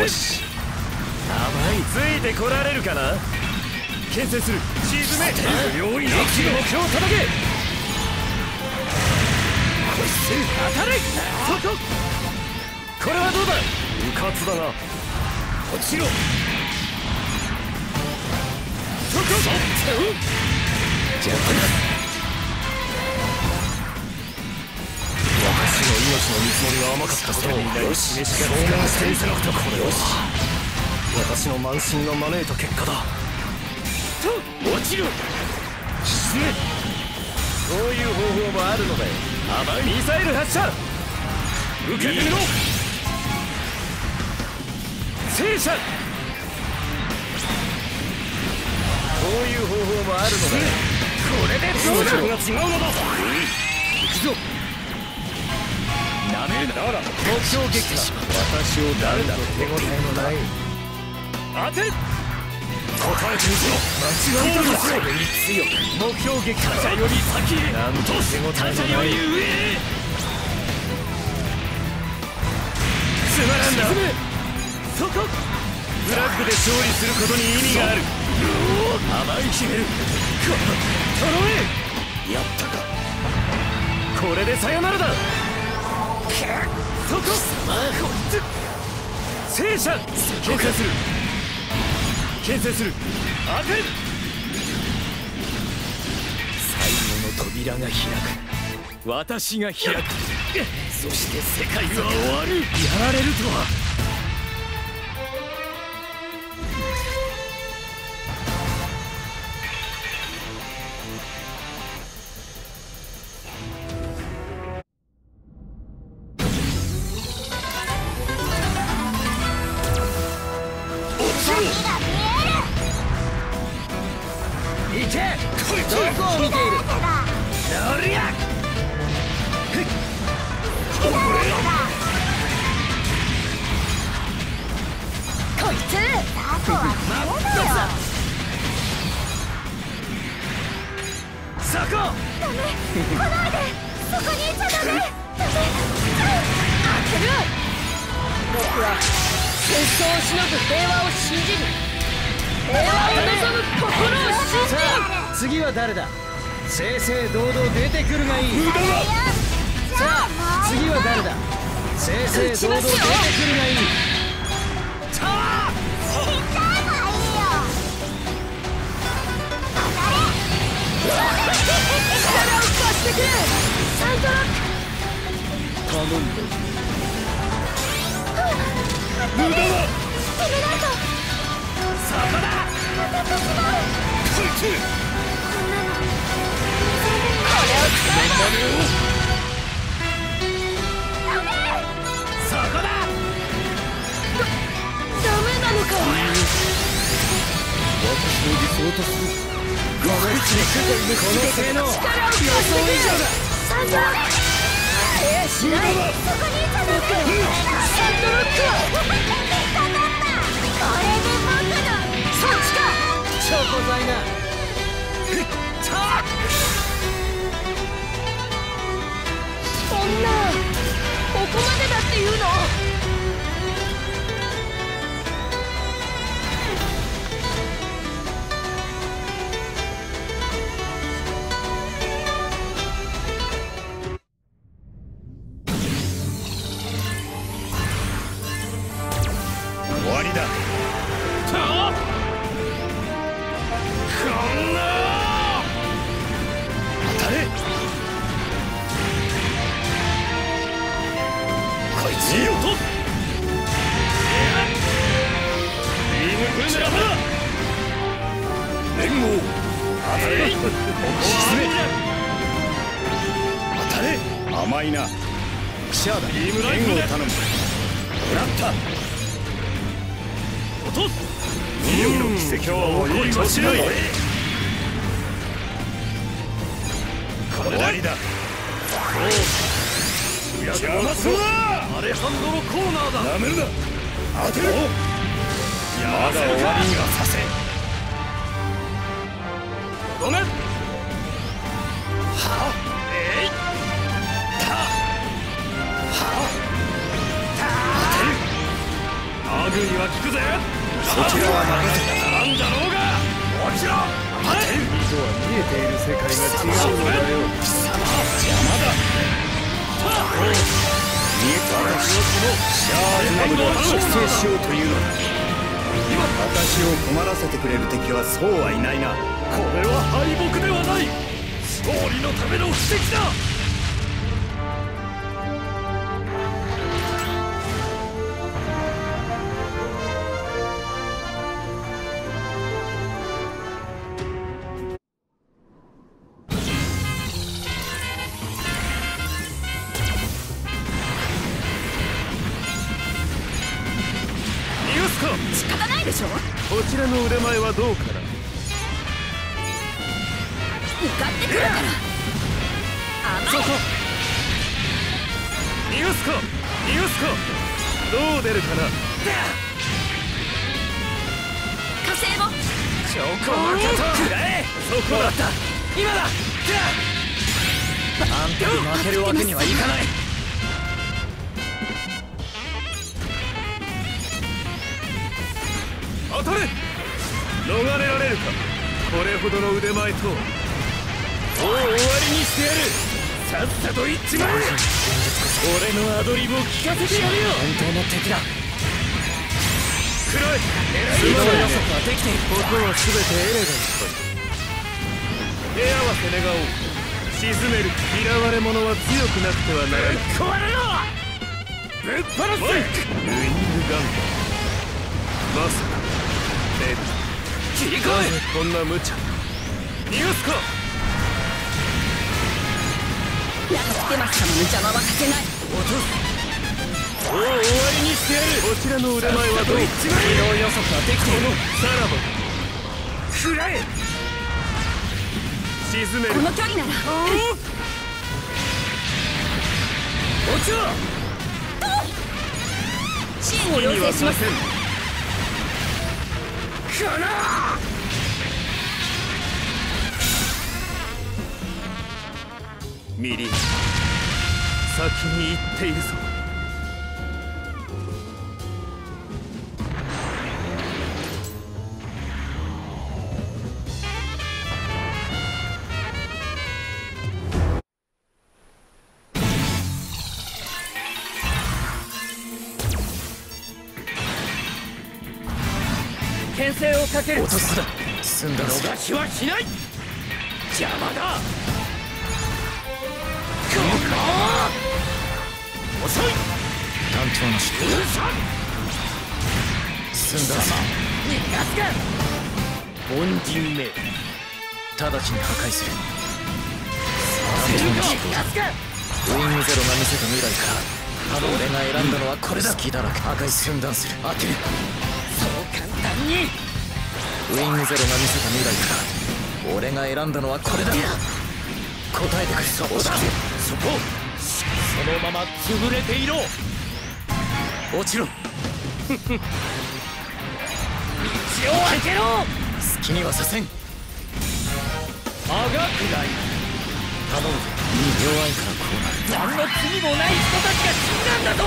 よし、甘い。ついてこられるかな。牽制する。沈め。容易な一気の目標を叩け。こいつ当たれ。外。これはどうだ。うかつだな。落ちろ。外。ジャンプだ。命の見積もりは甘かったことを証明してみせなくては。これよし、私の慢心が招いた結果だと。落ちる。沈め。そういう方法もあるので。甘い。ミサイル発射。受けてみろ。戦車。そういう方法もあるので。これでどうだ。命が違うのだ。行くぞ。なめるなら目標撃破。私を誰だと手応えのない。当て。答えてみせろ。間違いなくそれに強く。目標撃破。他者より先へ。なんと他者より上へ。つまらんだ。そこ。フラッグで勝利することに意味がある。甘い。決める。このとろえ。やったか。これでさよならだ。そこ。戦車。警戒する。牽制する。当てる。最後の扉が開く。私が開く。そして世界は終わる。やられるとは。軍医は効くぜ。そちらは任せた。なんだろうがこちら待て。溝は見えている世界が違うのだよ。邪魔だ。見えたら私もシャーズナブルを粛清しようというのだ。今私を困らせてくれる敵はそうはいないな。これは敗北ではない。勝利のための布石だ。どうかな。向かってくるから。そこ。逃がすか。逃がすか。どう出るかな。火星も。証拠を受け取れ。そこだった。今だ。あんたに負けるわけにはいかない。当たれ。逃れられるか。これほどの腕前ともう終わりにしてやる。さっさと行っちまえ。俺のアドリブを聞かせてやるよ。本当の敵だ。黒いすまない予測はできている。ここは全てエレガント。エアはセネガ王沈める。嫌われ者は強くなくてはならない。壊れろ。ぶっ放せ。ウイングガンダム。まさかレッド。切り替え。こんな無茶。逃がすか。やってますから無茶は任せない。落とす。もう終わりにしてやる。こちらの腕前はどう。自動予測はできている。さらば食らえ。沈める。この距離なら落ちろ。支援を要請します。このミリ先に行っているぞ。落とすだ。済んだろうが。逃しはしない。邪魔だ。ここ遅い。単調なし。済んだろうが。凡人め直ちに破壊する。単調なし。ウィングゼロが見せた未来か。俺が選んだのはこれだ。隙だらけ。破壊寸断する。当てる。そう簡単に。ウィングゼロが見せた未来から俺が選んだのはこれだ。答えてくれ。そこだ。そこ。そのまま潰れていろ。落ちろ。道を開けろ。好きにはさせん。あがくがい。頼むぜ。弱いからこうなる。何の罪もない人たちが死んだんだと。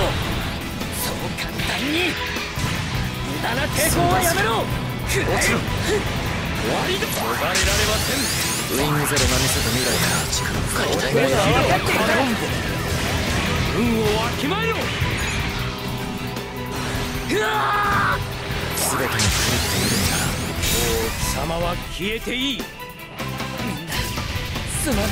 そう簡単に無駄な抵抗はやめろ。落ちろ。終わりだ。逃れられません。ウィングゼロが見せた未来から力を使いたい。俺は分かっていた。運をわきまえろ。うわー。すべてに狂っているんだ。もう貴様は消えていい。みんなすまない。